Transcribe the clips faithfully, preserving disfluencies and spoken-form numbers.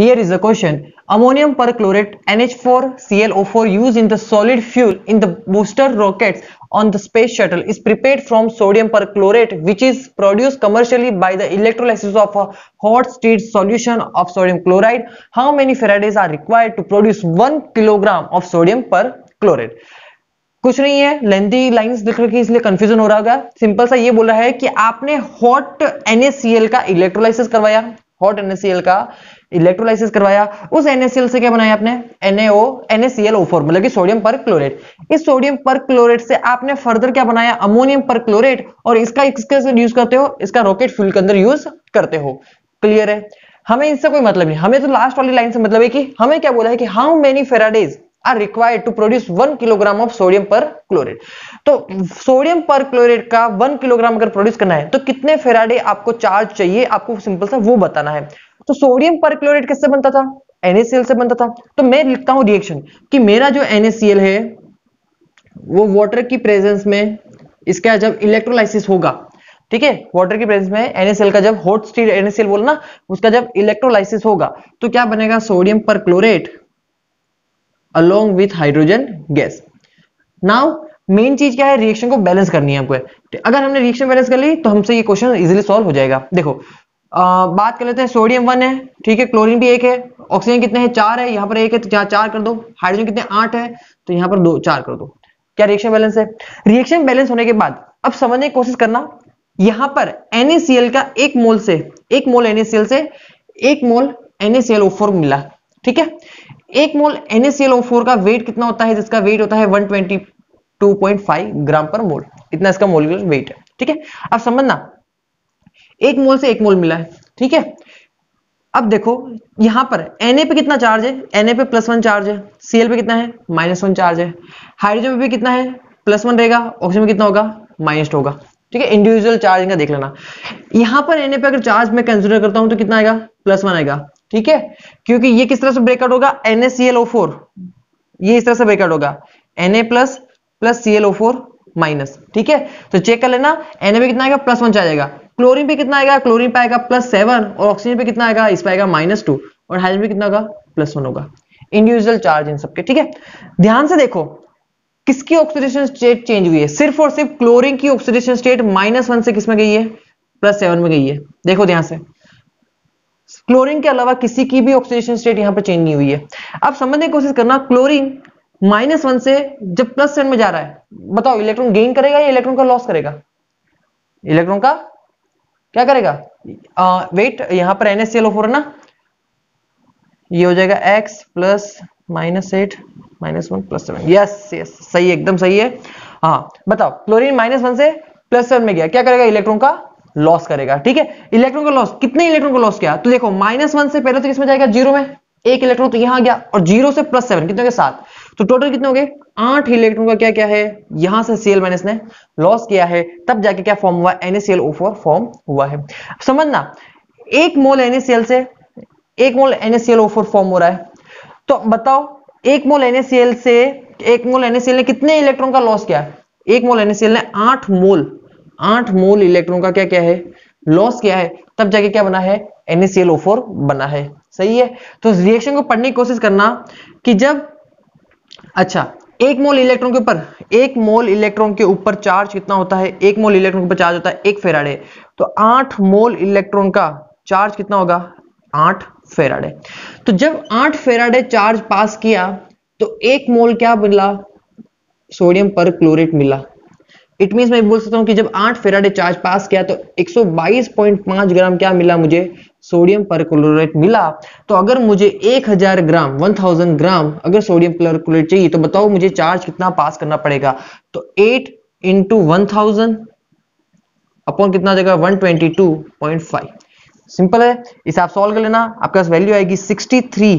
Here is the question. Ammonium perchlorate N H four C l O four used in the solid fuel in the booster rockets on the space shuttle is prepared from sodium perchlorate, which is produced commercially by the electrolysis of a hot state solution of sodium chloride. How many Faradays are required to produce one kilogram of sodium perchlorate? कुछ नहीं है, lengthy lines दिख रही है इसलिए confusion हो रहा होगा। सिंपल सा ये बोला है कि आपने हॉट NaCl का इलेक्ट्रोलाइसिस करवाया, हॉट NaCl का इलेक्ट्रोलाइसिस करवाया, उस NaCl से क्या बनाया आपने NaO, NaCl O four मतलब कि सोडियम परक्लोरेट। इस सोडियम परक्लोरेट से आपने फर्दर क्या बनाया अमोनियम परक्लोरेट, और इसका इसके यूज करते हो, इसका रॉकेट फ्यूल के अंदर यूज करते हो। क्लियर है? हमें इनसे कोई मतलब नहीं, हमें तो लास्ट वाली लाइन से मतलब है कि हमें क्या बोला है कि how many faradays are required to produce one kilogram of sodium perchlorate. तो sodium perchlorate का one kilogram अगर produce करना है तो कितने फेराडे आपको चार्ज चाहिए, आपको सिंपल सा वो बताना है। तो सोडियम परक्लोरेट किससे बनता था? NaCl से बनता था। तो मैं लिखता हूं रिएक्शन कि मेरा जो NaCl है वो वाटर की प्रेजेंस में, इसका जब इलेक्ट्रोलाइसिस होगा, ठीक है, वाटर की प्रेजेंस में NaCl का जब हॉट स्टेट NaCl बोलना, उसका जब इलेक्ट्रोलाइसिस होगा तो क्या बनेगा sodium perchlorate along with hydrogen gas. Now main चीज क्या है, रिएक्शन को बैलेंस करनी है हमको। अगर हमने रिएक्शन बैलेंस कर ली तो हमसे ये क्वेश्चन इजीली सॉल्व हो जाएगा। देखो आ, बात कर लेते हैं, सोडियम वन है, ठीक है, क्लोरीन भी एक है, ऑक्सीजन कितने हैं चार है, यहाँ पर एक है तो यहाँ चार कर दो, हाइड्रोजन कितने आठ है तो यहाँ पर दो चार कर दो। क्या रिएक्शन बैलेंस है? रिएक्शन बैलेंस होने के बाद अब समझने की कोशिश करना, यहाँ पर NaCl का एक मोल से एक मोल NaCl से एक मोल NaCl O four मिला, ठीक है। एक मोल NaCl O four का वेट कितना होता है, जिसका वेट होता है one twenty-two point five ग्राम पर मोल, इतना इसका मोलकुलर वेट है, ठीक है। अब समझना, एक मोल से एक मोल मिला है, ठीक है। अब देखो यहां पर Na पे कितना चार्ज है, Na पे प्लस वन चार्ज है, Cl पे कितना है माइनस वन चार्ज है, हाइड्रोजन पे भी कितना है प्लस वन रहेगा, ऑक्सीजन में कितना होगा माइनस टू होगा, ठीक है। इंडिविजुअल चार्ज का देख लेना, यहां पर Na पे अगर चार्ज मैं कंसिडर करता हूं तो कितना आएगा प्लस वन आएगा, ठीक है, क्योंकि ये किस तरह से ब्रेकआउट होगा NaCl O four, ये इस तरह से ब्रेकआउट होगा Na plus plus Cl O four minus, ठीक है। तो चेक कर लेना Na पे कितना आएगा प्लस वन चार्ज आएगा, क्लोरीन पे कितना आएगा, क्लोरीन पे आएगा प्लस सेवन, और ऑक्सीजन पे कितना आएगा, इस पे आएगा माइनस टू, और हाइड्रोजन पे कितना होगा प्लस वन होगा। इंडिविजुअल चार्ज इन सबके, ठीक है। ध्यान से देखो किसकी ऑक्सीडेशन स्टेट चेंज हुई है, सिर्फ और सिर्फ क्लोरीन की ऑक्सीडेशन स्टेट माइनस वन से किस में गई है प्लस सेवन में गई है। देखो ध्यान से, क्लोरीन के अलावा किसी की भी ऑक्सीडेशन स्टेट यहां पर चेंज नहीं हुई है। अब समझने की कोशिश करना, क्लोरीन माइनस वन से जब प्लस सेवन में जा रहा है, बताओ इलेक्ट्रॉन गेन करेगा या इलेक्ट्रॉन का लॉस करेगा, इलेक्ट्रॉन का क्या करेगा। आ, वेट यहां पर NaCl O four है ना, ये हो जाएगा x plus minus eight minus one plus seven, yes yes सही, एकदम सही है। हाँ बताओ, क्लोरीन माइनस वन से प्लस सेवन में गया, क्या करेगा इलेक्ट्रॉन का लॉस करेगा, ठीक है। इलेक्ट्रॉन का लॉस, कितने इलेक्ट्रॉन का लॉस किया, तो देखो माइनस वन से पहले तो किसमें जाएगा जीरो में, एक इलेक्ट्रॉन तो यहां गया, और जीरो से प्लस सेवन कितने हो गए सात, तो टोटल कितने हो गए आठ इलेक्ट्रॉन का क्या क्या है, यहां से Cl माइनस ने लॉस किया है, तब जाके क्या फॉर्म हुआ NaCl O four फॉर्म हुआ है। समझना, एक मोल NaCl से एक mole NaCl O four form हो रहा है, तो बताओ एक मोल NaCl से एक मोल NaCl ने कितने इलेक्ट्रॉन का लॉस किया, एक मोल NaCl ने आठ मोल आठ मोल इलेक्ट्रॉन का क्या क्या है लॉस किया है, तब जाके क्या बना है NaCl O four बना है, सही है। तो रिएक्शन को पढ़ने की कोशिश करना कि जब अच्छा एक मोल इलेक्ट्रॉन के ऊपर एक मोल इलेक्ट्रॉन के ऊपर चार्ज कितना होता है, एक मोल इलेक्ट्रॉन के ऊपर चार्ज होता है एक फेराडे, तो आठ मोल इलेक्ट्रॉन का चार्ज कितना होगा आठ फेराडे। तो जब आठ फेराडे चार्ज पास किया तो एक मोल क्या मिला सोडियम परक्लोरेट मिला। इट मींस मैं बोल सकता हूं कि जब आठ फेराडे चार्ज पास किया तो एक सौ बाईस पॉइंट पाँच ग्राम क्या मिला मुझे सोडियम परक्लोरेट मिला। तो अगर मुझे एक हजार ग्राम एक हजार ग्राम अगर सोडियम परक्लोरेट चाहिए तो बताओ मुझे चार्ज कितना पास करना पड़ेगा, तो आठ इंटू वन थाउजेंड अपॉन कितना देगा one twenty two point five. Simple है, इसे आप सॉल्व कर लेना, आपके पास वैल्यू आएगी sixty three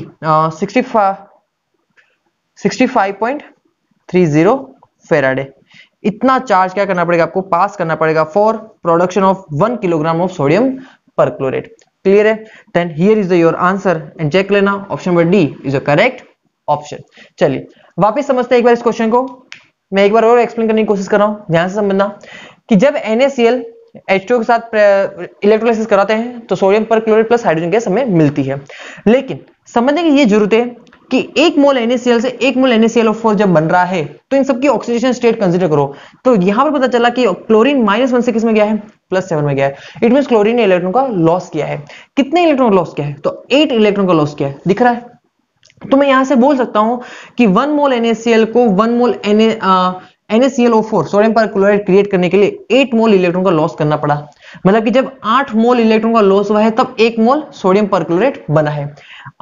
sixty five point three zero faraday. इतना चार्ज क्या करना पड़ेगा आपको पास करना पड़ेगा for production of one kilogram of sodium perchlorate. Clear है? Then here is the your answer and check लेना option number D is a correct option. चलिए वापस समझते हैं एक बार इस क्वेश्चन को, मैं एक बार और एक्सप्लेन करने की कोशिश कर रहा हूं, ध्यान से समझना कि जब NaCl H टू O के साथ इलेक्ट्रोलाइसिस कराते हैं तो sodium perchlorate plus hydrogen gas हमें मिलती है, लेकिन समझने की ये जरूरत है कि एक मोल NaCl से एक mole N A C L O four जब बन रहा है तो इन सबकी ऑक्सीडेशन स्टेट कंसीडर करो। तो यहाँ पर पता चला कि क्लोरीन माइनस वन से किस में गया है, प्लस सेवन में गया है। इट मींस क्लोरीन ने इलेक्ट्रॉन का लॉस किया है। कितने इलेक्ट्रॉन का लॉस किया है? तो एट इलेक्ट्रॉन का लॉस किया है, दिख रहा है। तो मैं यहां से बोल सकता हूं कि वन मोल NaCl को one mole N A C L O four sodium perchloride create करने के लिए एट मोल इलेक्ट्रॉन का लॉस करना पड़ा। मतलब कि जब आठ मोल इलेक्ट्रॉन का लॉस हुआ है तब एक मोल सोडियम परक्लोरेट बना है।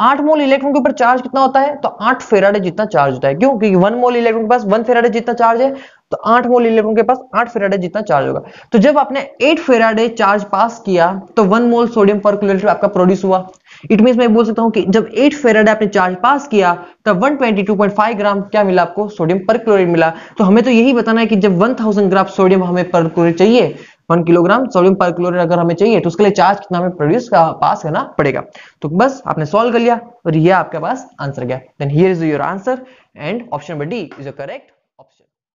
आठ मोल इलेक्ट्रॉन के ऊपर चार्ज कितना होता है? तो आठ फेराडे जितना चार्ज होता है। क्यों? क्योंकि वन मोल इलेक्ट्रॉन के पास वन फेराडे जितना चार्ज है, तो आठ मोल इलेक्ट्रॉन के पास आठ फेराडे जितना चार्ज होगा। तो जब आपने आठ फेराडे चार्ज पास किया तो वन मोल सोडियम परक्लोरेट आपका प्रोड्यूस हुआ। इट मींस मैं बोल सकता हूं कि जब आठ फेराडे आपने चार्ज पास किया तब एक सौ बाईस दशमलव पाँच ग्राम क्या मिला आपको? सोडियम परक्लोरेट मिला। तो हमें तो यही बताना है कि जब एक हज़ार ग्राम सोडियम हमें परक्लोरेट चाहिए, वन किलोग्राम सोडियम परक्लोरेट अगर हमें चाहिए तो उसके लिए चार्ज कितना हमें प्रोड्यूस पास करना पड़ेगा। तो बस आपने सॉल्व कर लिया और ये आपके पास आंसर गया। Then here is your answer and option B D is a correct option.